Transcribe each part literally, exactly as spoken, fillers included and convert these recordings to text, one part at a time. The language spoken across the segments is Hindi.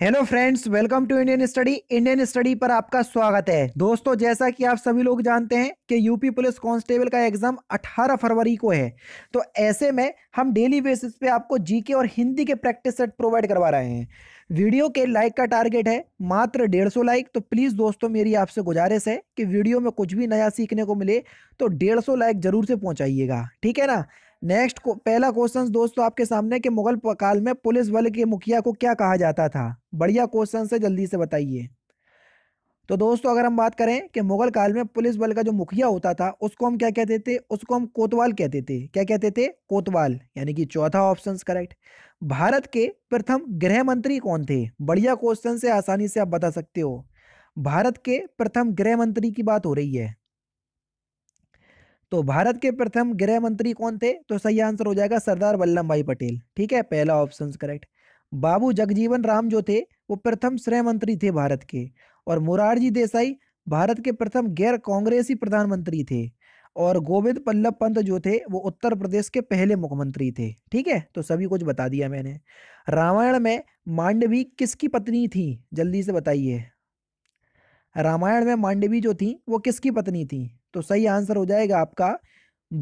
Hello friends, welcome to Indian study. Indian study पर आपका स्वागत है। दोस्तों, जैसा कि आप सभी लोग जानते हैं कि यूपी पुलिस कांस्टेबल का एग्जाम अठारह फरवरी को है, तो ऐसे में हम डेली बेसिस पे आपको जीके और हिंदी के प्रैक्टिस सेट प्रोवाइड करवा रहे हैं। वीडियो के लाइक का टारगेट है मात्र डेढ़ सौ लाइक, तो प्लीज़ दोस्तों मेरी आपसे गुजारिश है कि वीडियो में कुछ भी नया सीखने को मिले तो डेढ़ सौ लाइक जरूर से पहुँचाइएगा, ठीक है ना। नेक्स्ट को पहला क्वेश्चन दोस्तों आपके सामने कि मुगल काल में पुलिस बल के मुखिया को क्या कहा जाता था। बढ़िया क्वेश्चन है, जल्दी से बताइए। तो दोस्तों अगर हम बात करें कि मुगल काल में पुलिस बल का जो मुखिया होता था उसको हम क्या कहते थे, उसको हम कोतवाल कहते थे। क्या कहते थे? कोतवाल, यानी कि चौथा ऑप्शन करेक्ट। भारत के प्रथम गृह मंत्री कौन थे? बढ़िया क्वेश्चन है, आसानी से आप बता सकते हो। भारत के प्रथम गृह मंत्री की बात हो रही है, तो भारत के प्रथम गृह मंत्री कौन थे? तो सही आंसर हो जाएगा सरदार वल्लभ भाई पटेल, ठीक है, पहला ऑप्शन करेक्ट। बाबू जगजीवन राम जो थे वो प्रथम श्रम मंत्री थे भारत के, और मोरारजी देसाई भारत के प्रथम गैर कांग्रेसी प्रधानमंत्री थे, और गोविंद बल्लभ पंत जो थे वो उत्तर प्रदेश के पहले मुख्यमंत्री थे, ठीक है। तो सभी कुछ बता दिया मैंने। रामायण में मांडवी किसकी पत्नी थी? जल्दी से बताइए, रामायण में मांडवी जो थी वो किसकी पत्नी थी? तो सही आंसर हो जाएगा आपका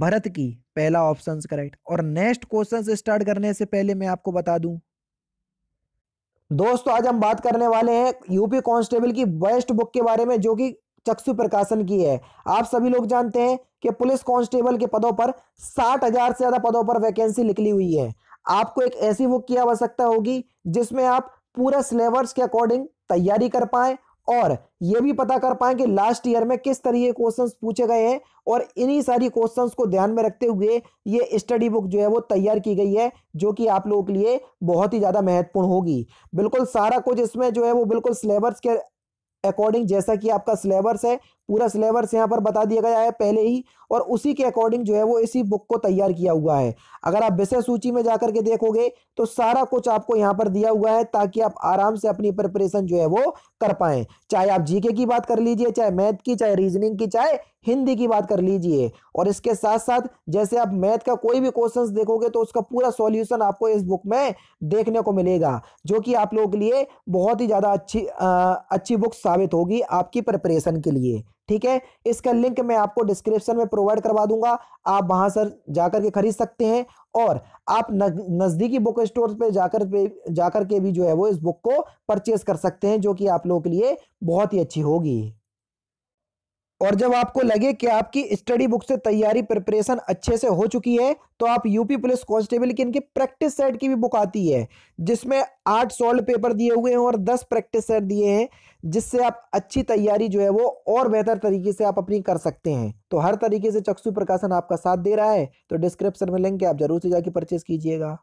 भरत की, पहला ऑप्शन करेक्ट। और नेक्स्ट क्वेश्चन स्टार्ट करने से पहले मैं आपको बता दूं दोस्तों, आज हम बात करने वाले हैं यूपी कांस्टेबल की बेस्ट बुक के बारे में जो कि चक्षु प्रकाशन की है। आप सभी लोग जानते हैं कि पुलिस कांस्टेबल के पदों पर साठ हजार से ज्यादा पदों पर वैकेंसी निकली हुई है। आपको एक ऐसी बुक की आवश्यकता होगी जिसमें आप पूरा सिलेबस के अकॉर्डिंग तैयारी कर पाए और ये भी पता कर पाएं कि लास्ट ईयर में किस तरह के क्वेश्चंस पूछे गए हैं, और इन्हीं सारी क्वेश्चंस को ध्यान में रखते हुए ये स्टडी बुक जो है वो तैयार की गई है, जो कि आप लोगों के लिए बहुत ही ज़्यादा महत्वपूर्ण होगी। बिल्कुल सारा कुछ इसमें जो है वो बिल्कुल सिलेबस के अकॉर्डिंग, जैसा कि आपका सिलेबस है, पूरा सिलेबस यहाँ पर बता दिया गया है पहले ही, और उसी के अकॉर्डिंग जो है वो इसी बुक को तैयार किया हुआ है। अगर आप विषय सूची में जाकर के देखोगे तो सारा कुछ आपको यहाँ पर दिया हुआ है ताकि आप आराम से अपनी प्रिपरेशन जो है वो कर पाएं। चाहे आप जीके की बात कर लीजिए, चाहे मैथ की, चाहे रीजनिंग की, चाहे हिंदी की बात कर लीजिए। और इसके साथ साथ जैसे आप मैथ का कोई भी क्वेश्चन देखोगे तो उसका पूरा सॉल्यूशन आपको इस बुक में देखने को मिलेगा, जो कि आप लोगों के लिए बहुत ही ज़्यादा अच्छी आ, अच्छी बुक साबित होगी आपकी प्रिपरेशन के लिए, ठीक है। इसका लिंक मैं आपको डिस्क्रिप्शन में प्रोवाइड करवा दूंगा, आप वहां से जाकर के खरीद सकते हैं, और आप नज़दीकी बुक स्टोर पे जाकर पे जाकर के भी जो है वो इस बुक को परचेज कर सकते हैं, जो कि आप लोगों के लिए बहुत ही अच्छी होगी। और जब आपको लगे कि आपकी स्टडी बुक से तैयारी प्रिपरेशन अच्छे से हो चुकी है तो आप यूपी पुलिस कांस्टेबल की इनकी प्रैक्टिस सेट की भी बुक आती है, जिसमें आठ सॉल्व पेपर दिए हुए हैं और दस प्रैक्टिस सेट दिए हैं, जिससे आप अच्छी तैयारी जो है वो और बेहतर तरीके से आप अपनी कर सकते हैं। तो हर तरीके से चक्षु प्रकाशन आपका साथ दे रहा है, तो डिस्क्रिप्शन में लिंक है, आप जरूर से जाके परचेज कीजिएगा।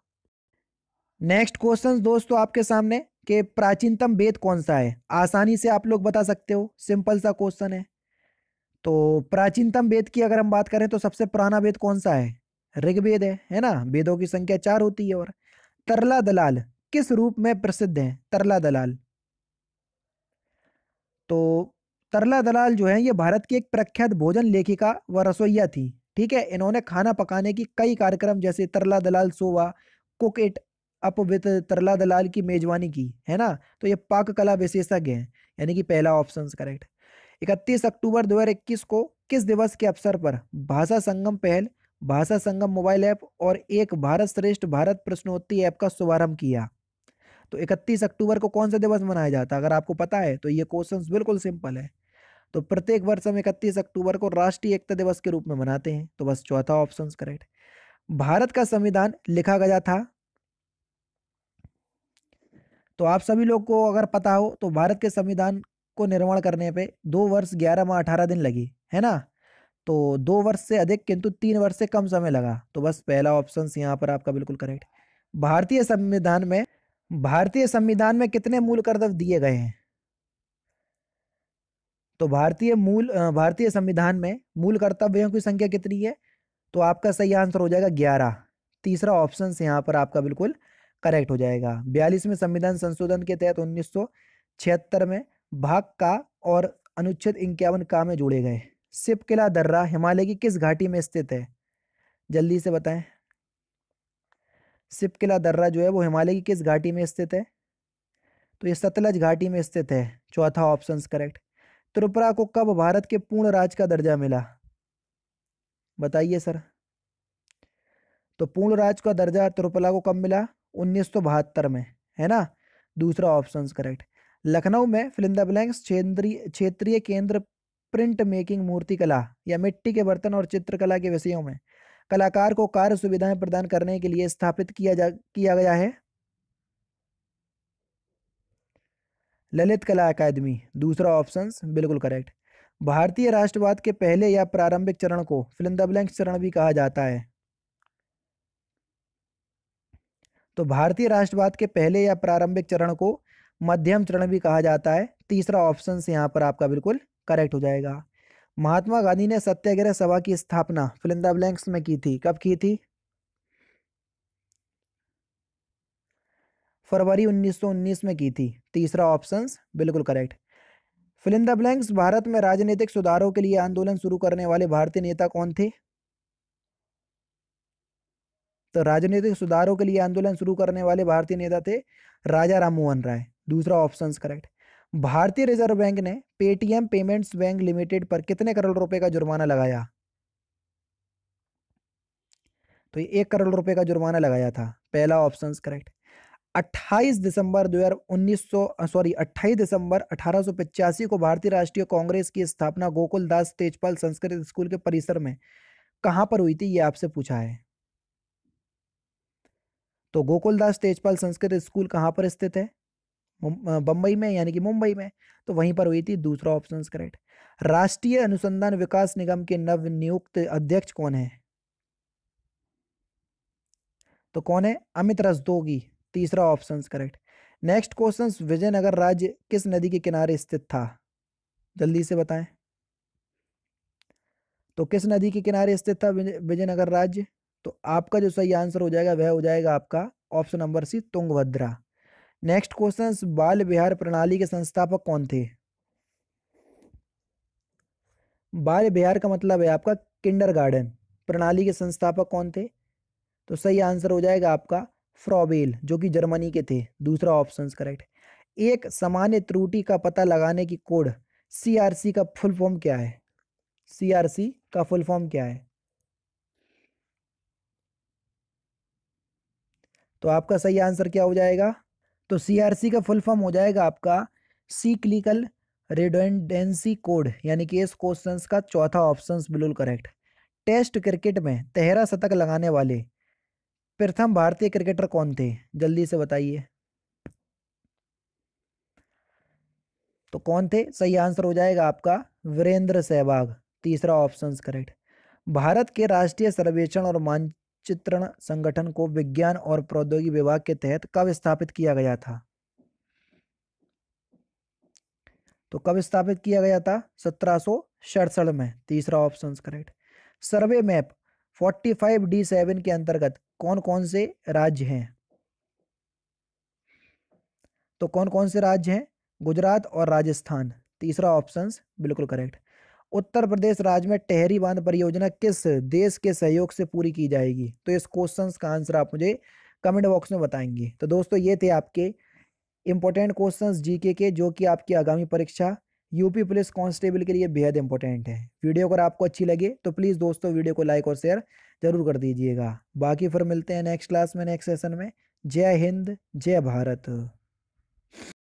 नेक्स्ट क्वेश्चन दोस्तों आपके सामने कि प्राचीनतम वेद कौन सा है? आसानी से आप लोग बता सकते हो, सिंपल सा क्वेश्चन है। तो प्राचीनतम वेद की अगर हम बात करें तो सबसे पुराना वेद कौन सा है? ऋग्वेद है, है ना। वेदों की संख्या चार होती है। और तरला दलाल किस रूप में प्रसिद्ध है? तरला दलाल, तो तरला दलाल जो है ये भारत की एक प्रख्यात भोजन लेखिका व रसोइया थी, ठीक है। इन्होंने खाना पकाने की कई कार्यक्रम जैसे तरला दलाल सोवा, cook it up with Tarla Dalal की मेजबानी की, है ना। तो ये पाक कला विशेषज्ञ है, यानी कि पहला ऑप्शन करेक्ट। इकतीस अक्टूबर दो हज़ार इक्कीस को किस दिवस के अवसर पर भाषा संगम पहल, भाषा संगम मोबाइल ऐप और एक भारत श्रेष्ठ भारत प्रश्नोत्तरी ऐप का शुभारंभ किया? तो इकतीस अक्टूबर को कौन सा दिवस मनाया जाता है? अगर आपको पता है तो ये क्वेश्चन बिल्कुल सिंपल है। तो प्रत्येक वर्ष हम इकतीस अक्टूबर को राष्ट्रीय एकता दिवस के रूप में मनाते हैं, तो बस चौथा ऑप्शन करेक्ट। भारत का संविधान लिखा गया था, तो आप सभी लोग को अगर पता हो तो भारत के संविधान को निर्माण करने पे दो वर्ष ग्यारह माह अठारह दिन लगी, है ना। तो दो वर्ष से अधिक किंतु तीन वर्ष से कम समय लगा, तो बस पहला ऑप्शन यहाँ पर आपका बिल्कुल करेक्ट। भारतीय संविधान में भारतीय संविधान में कितने मूल कर्तव्य दिए गए हैं? तो भारतीय मूल भारतीय संविधान में मूल कर्तव्यों की संख्या कितनी है? तो आपका सही आंसर हो जाएगा ग्यारह, तीसरा ऑप्शन यहाँ पर आपका बिल्कुल करेक्ट हो जाएगा। बयालीसवें संविधान संशोधन के तहत उन्नीस सौ छिहत्तर में भाग का और अनुच्छेद इक्यावन का में जोड़े गए। सिपकिला दर्रा हिमालय की किस घाटी में स्थित है? जल्दी से बताएं, सिपकिला दर्रा जो है वो हिमालय की किस घाटी में स्थित है? तो ये सतलज घाटी में स्थित है। चौथा ऑप्शन करेक्ट। त्रिपुरा को कब भारत के पूर्ण राज्य का दर्जा मिला, बताइए सर। तो पूर्ण राज्य का दर्जा त्रिपुरा को कब मिला, उन्नीस सौ बहत्तर में, है ना। दूसरा ऑप्शन करेक्ट। लखनऊ में फिलिंदा ब्लैंक्स क्षेत्रीय क्षेत्रीय केंद्र प्रिंट मेकिंग, मूर्तिकला या मिट्टी के बर्तन और चित्रकला के विषयों में कलाकार को कार्य सुविधाएं प्रदान करने के लिए स्थापित किया जा किया गया है। ललित कला अकादमी, दूसरा ऑप्शन बिल्कुल करेक्ट। भारतीय राष्ट्रवाद के पहले या प्रारंभिक चरण को फिलिंदा ब्लैंक्स चरण भी कहा जाता है। तो भारतीय राष्ट्रवाद के पहले या प्रारंभिक चरण को मध्यम चरण भी कहा जाता है। तीसरा ऑप्शन यहाँ पर आपका बिल्कुल करेक्ट हो जाएगा। महात्मा गांधी ने सत्याग्रह सभा की स्थापना फिलिंदा ब्लैंक्स में की थी। कब की थी? फरवरी उन्नीस सौ उन्नीस में की थी। तीसरा ऑप्शन बिल्कुल करेक्ट। फिलिंदा ब्लैंक्स भारत में राजनीतिक सुधारों के लिए आंदोलन शुरू करने वाले भारतीय नेता कौन थे? तो राजनीतिक सुधारों के लिए आंदोलन शुरू करने वाले भारतीय नेता थे राजा राममोहन राय। दूसरा ऑप्शन करेक्ट। भारतीय रिजर्व बैंक ने पेटीएम पेमेंट्स बैंक लिमिटेड पर कितने करोड़ रुपए का जुर्माना लगाया? तो ये एक करोड़ रुपए का जुर्माना लगाया था। पहला ऑप्शन करेक्ट। अट्ठाईस दिसंबर दो हजार उन्नीस सौ सॉरी अट्ठाईस दिसंबर अठारह सौ पचासी को भारतीय राष्ट्रीय कांग्रेस की स्थापना गोकुलदास तेजपाल संस्कृत स्कूल के परिसर में कहां पर हुई थी, ये आपसे पूछा है। तो गोकुलदास तेजपाल संस्कृत स्कूल कहां पर स्थित है? बम्बई में, यानी कि मुंबई में, तो वहीं पर हुई थी। दूसरा ऑप्शन करेक्ट। राष्ट्रीय अनुसंधान विकास निगम के नवनियुक्त अध्यक्ष कौन है? तो कौन है? अमित रस्तोगी। तीसरा option correct. Next question, Vijayanagar राज्य किस नदी के किनारे स्थित था, जल्दी से बताएं। तो किस नदी के किनारे स्थित था विजयनगर राज्य? तो आपका जो सही आंसर हो जाएगा वह हो जाएगा आपका option number C, Tungabhadra. Next question, बाल विहार प्रणाली के संस्थापक कौन थे? बाल विहार का मतलब है आपका किंडरगार्टन। प्रणाली के संस्थापक कौन थे? तो सही आंसर हो जाएगा आपका फ्रॉबेल, जो कि जर्मनी के थे। दूसरा ऑप्शन करेक्ट। एक सामान्य त्रुटि का पता लगाने की कोड सीआरसी का फुल फॉर्म क्या है? सीआरसी का फुल फॉर्म क्या है? तो आपका सही आंसर क्या हो जाएगा? तो सीआरसी का फुल फॉर्म हो जाएगा आपका सीक्लिकल रिडंडेंसी कोड, यानी कि इस क्वेश्चन का चौथा ऑप्शन बिल्कुल करेक्ट। टेस्ट क्रिकेट में तिहरा शतक लगाने वाले प्रथम भारतीय क्रिकेटर कौन थे, जल्दी से बताइए। तो कौन थे? सही आंसर हो जाएगा आपका वीरेंद्र सहवाग। तीसरा ऑप्शन करेक्ट। भारत के राष्ट्रीय सर्वेक्षण और मान चित्रण संगठन को विज्ञान और प्रौद्योगिकी विभाग के तहत कब स्थापित किया गया था? तो कब स्थापित किया गया था? सत्रह सौ सड़सठ में। तीसरा option correct. Survey map forty five D seven के अंतर्गत कौन कौन से राज्य हैं? तो कौन कौन से राज्य हैं? गुजरात और राजस्थान। तीसरा ऑप्शन बिल्कुल करेक्ट। उत्तर प्रदेश राज्य में टेहरी बांध परियोजना किस देश के सहयोग से पूरी की जाएगी? तो इस क्वेश्चन का आंसर आप मुझे कमेंट बॉक्स में बताएंगे। तो दोस्तों, ये थे आपके इंपॉर्टेंट क्वेश्चंस जीके के, जो कि आपकी आगामी परीक्षा यूपी पुलिस कांस्टेबल के लिए बेहद इंपॉर्टेंट है। वीडियो अगर आपको अच्छी लगे तो प्लीज़ दोस्तों वीडियो को लाइक और शेयर जरूर कर दीजिएगा। बाकी फिर मिलते हैं नेक्स्ट क्लास में, नेक्स्ट सेशन में। जय हिंद, जय भारत।